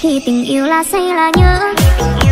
Khi tình yêu là say là nhớ.